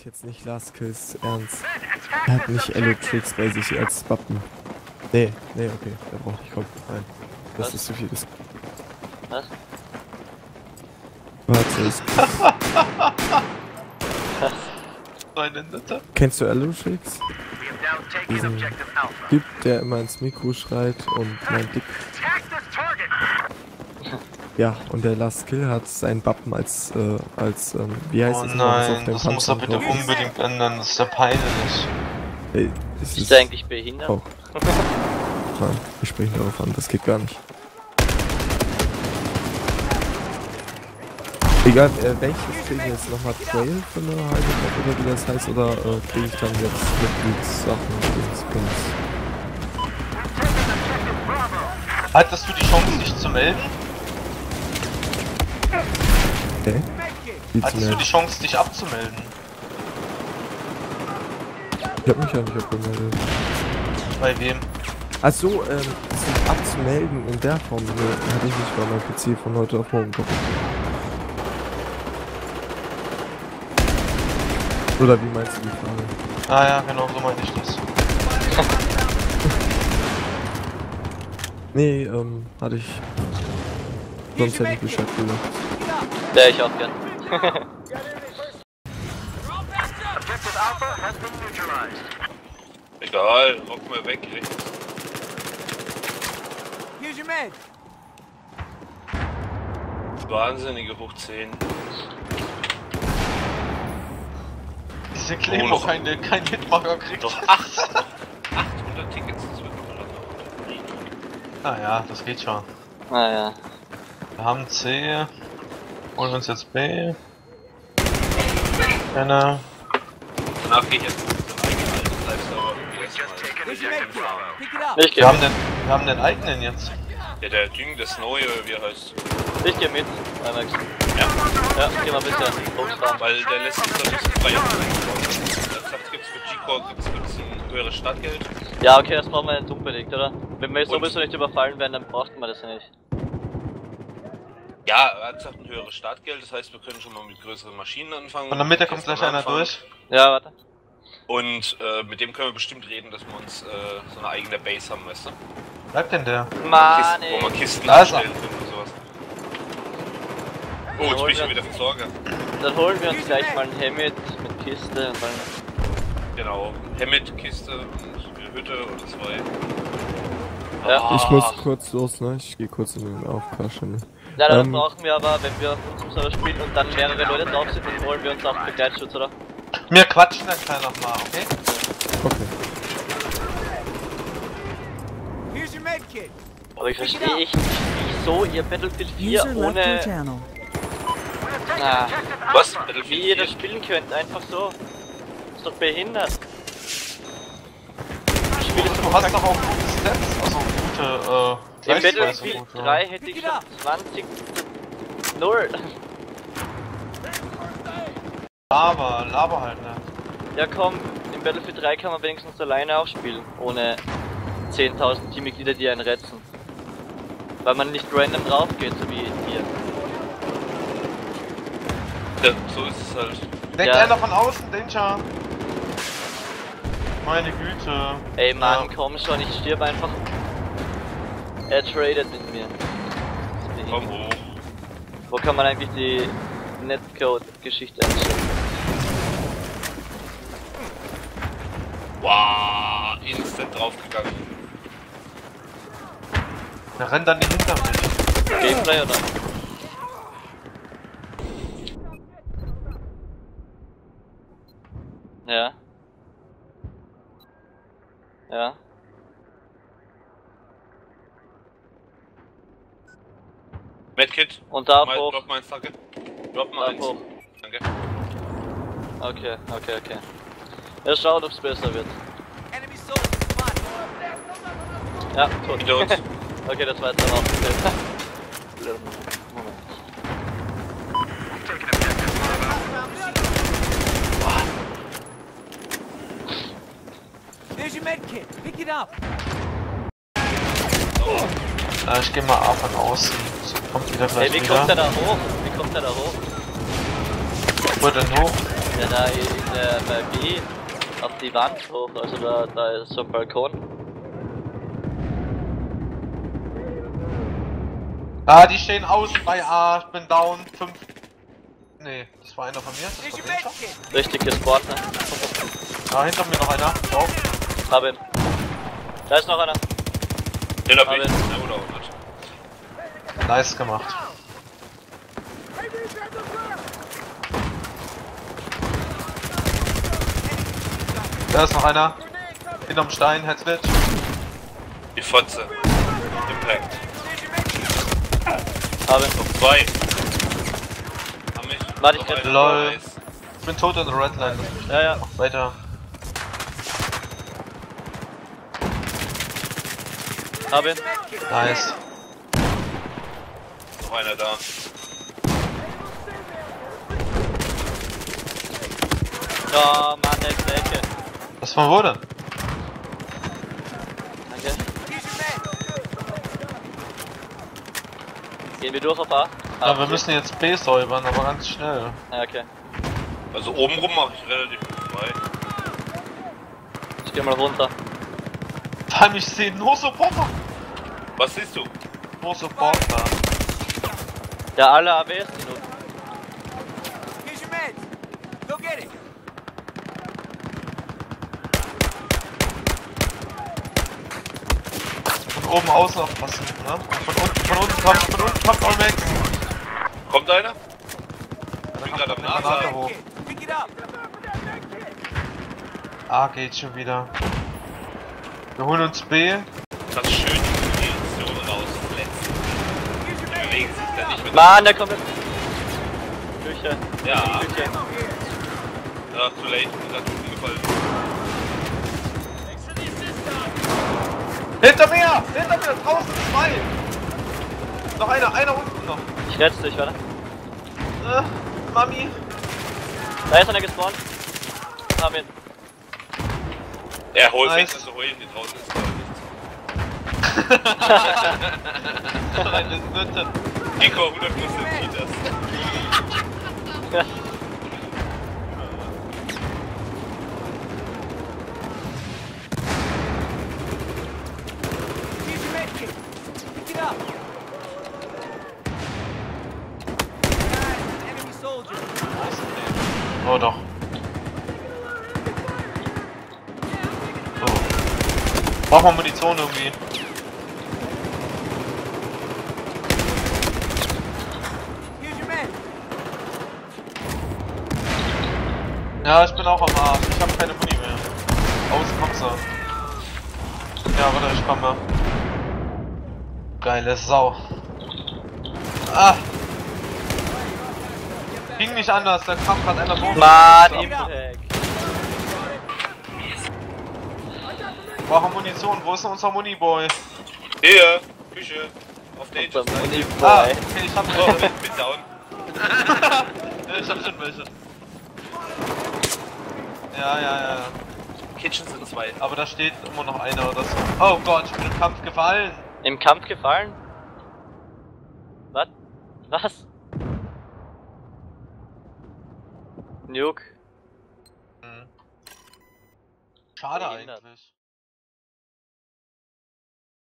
ist jetzt nicht Last Kills Ernst. Er hat nicht Elotrix bei sich als Wappen. Nee, nee, okay, da braucht ich kommen. Nein, das was? Ist zu viel. Das was? Warte, ist was? Kennst du Elotrix? Diesen Typ, der immer ins Mikro schreit und mein Dick. Ja, und der Last Kill hat seinen Wappen als, wie heißt es? Oh nein, das muss er bitte unbedingt ändern, das ist ja peinlich. Ey, ist er eigentlich behindert? Oh. Nein, wir sprechen darauf an, das geht gar nicht. Egal, welches kriege ich jetzt nochmal Trail von der Heidelberg oder wie das heißt, oder kriege ich dann jetzt mit Sachen? Hattest du die Chance, dich zu melden? Okay. Hattest du die Chance, dich abzumelden? Ich hab mich ja nicht abgemeldet. Bei wem? Achso, sich abzumelden in der Form, hatte ich nicht bei meinem PC von heute auf morgen geguckt. Oder wie meinst du die Frage? Ah ja, genau, so meinte ich das. Nee, hatte ich. Sonst hätte ich Bescheid gemacht. Ja, ich auch gern. Egal, rock mal weg, ey. Wahnsinnige hoch 10. Diese Claymore, oh, kein Hitmacher kriegt. Doch 800 Tickets zurück. Ah ja, das geht schon. Ah ja. Wir haben C. Holen wir uns jetzt B. Einer. Danach gehe ich jetzt mit dem eigenen alten Lifestyle. Wir haben den eigenen jetzt. Ja, der Ding, das neue, wie er heißt. Ich gehe mit, Alex. Ja? Ja, geh mal bitte. Weil der lässt sich doch nicht so frei einbauen. Der sagt, gibt's für G-Core, gibt's ein höheres Stadtgeld. Ja, okay, das brauchen wir nicht unbedingt, oder? Wenn wir jetzt sowieso nicht überfallen werden, dann brauchten wir das ja nicht. Ja, er hat gesagt, ein höheres Startgeld, das heißt, wir können schon mal mit größeren Maschinen anfangen. Und in der Mitte kommt gleich einer durch. Ja, warte. Und mit dem können wir bestimmt reden, dass wir uns so eine eigene Base haben, weißt du? Bleibt denn der? Mann, wo man Kisten anstellen können und sowas. Oh, jetzt bin ich schon wieder Versorger. Dann holen wir uns gleich mal ein Hemmet mit Kiste und dann... Genau, Hemmet, Kiste und Hütte oder zwei. Ja. Oh. Ich muss kurz los, ne? Ich gehe kurz in den Aufpaschen. Ja, das brauchen wir aber, wenn wir auf unserem Server spielen und dann mehrere Leute drauf sind, dann holen wir uns auch Begleitschutz, oder? Wir quatschen dann gleich nochmal, okay? Okay. Aber ich verstehe echt nicht, wieso ihr Battlefield 4 ohne... Was? Battlefield 4? Wie ihr das spielen könnt, einfach so. Ist doch behindert. Du hast doch auch gute Stats, also gute, im Battlefield 3 hätte ich schon 20-0. Laber halt, ne? Ja komm, im Battlefield 3 kann man wenigstens alleine auch spielen, ohne 10.000 Teammitglieder, die einen retzen. Weil man nicht random drauf geht, so wie hier. Ja, so ist es halt. Denkt einer von außen, Danger! Meine Güte. Ey Mann, komm schon, ich stirb einfach. Er tradet mit mir. Komm hoch. Wo kann man eigentlich die Netcode-Geschichte einstellen? Wow, instant draufgegangen. Da rennt dann nicht hinter mir. Gameplay oder? Ja. Ja. Medkit. Und da hoch. Drop mal eins, danke. Drop mal eins. Danke. Okay. Ja, schaut, ob's besser wird. Ja, tot. Okay, das war jetzt dann auch. Moment. There's your medkit. Pick it up. Oh. Ich geh mal A von außen, so kommt wieder gleich. Hey, wie kommt der da hoch? Wo denn hoch? Ja, da bei B auf die Wand hoch, also da ist so ein Balkon. Ah, die stehen außen bei A, ich bin down, 5. Ne, das war einer von mir, das war hinter. Richtig gespawnt, ne? Ah, hinter mir noch einer, drauf. Hab ihn. Da ist noch einer. Den hab ich. Nice gemacht. Da ist noch einer. Hinterm Stein, Headsplit. Die Fotze. Impact. Haben noch zwei. Haben mich. Warte, ich bin LOL. Ich bin tot in der Redline. Ja, ja. Weiter. Hab ihn. Nice. Noch einer da. Oh Mann, nächste Ecke. Was von wo denn? Danke. Gehen wir durch auf A? Ja, wir müssen jetzt B säubern, aber ganz schnell. Ja, okay. Also oben rum mache ich relativ gut frei. Ich geh mal runter. Vor ich sehe nur Supporter. Was siehst du? Nur Supporter. Ja, alle AWs genug. Von oben außen aufpassen, ne? Von unten kommt all weg. Kommt einer? Ich bin gerade am Nase hoch. Ah, geht schon wieder. Wir holen uns B. Das ist schön, die Munition rauszuletzen. Die bewegen sich dann nicht mit. Mann, der kommt jetzt. Küche. Ja. Küche. Ja, zu late. Da hat umgefallen. Hinter mir! Draußen zwei! Noch einer unten noch. Ich retze dich, warte. Mami. Da ist einer gespawnt. Hab ihn. Er holt nice. Mich, also hol ihn, die draußen ist gar nichts. Nico, 100% Cheaters. Oh doch. Brauchen wir Munition irgendwie. Ja, ich bin auch am Arsch. Ich habe keine Muni mehr. Außen kommst du. Ja, warte, ich komme. Geile Sau. Ah! Ging nicht anders, da kam gerade einer Boden. Mann, Impact. Wir brauchen Munition, wo ist denn unser Muniboy? Hier, Küche, auf der Agent. Ah, okay, ich hab so, ich bin down. Ich hab schon welche. Ja. Kitchen sind zwei. Aber da steht immer noch einer oder so. Oh Gott, ich bin im Kampf gefallen. Im Kampf gefallen? Was? Was? Nuke. Schade eigentlich.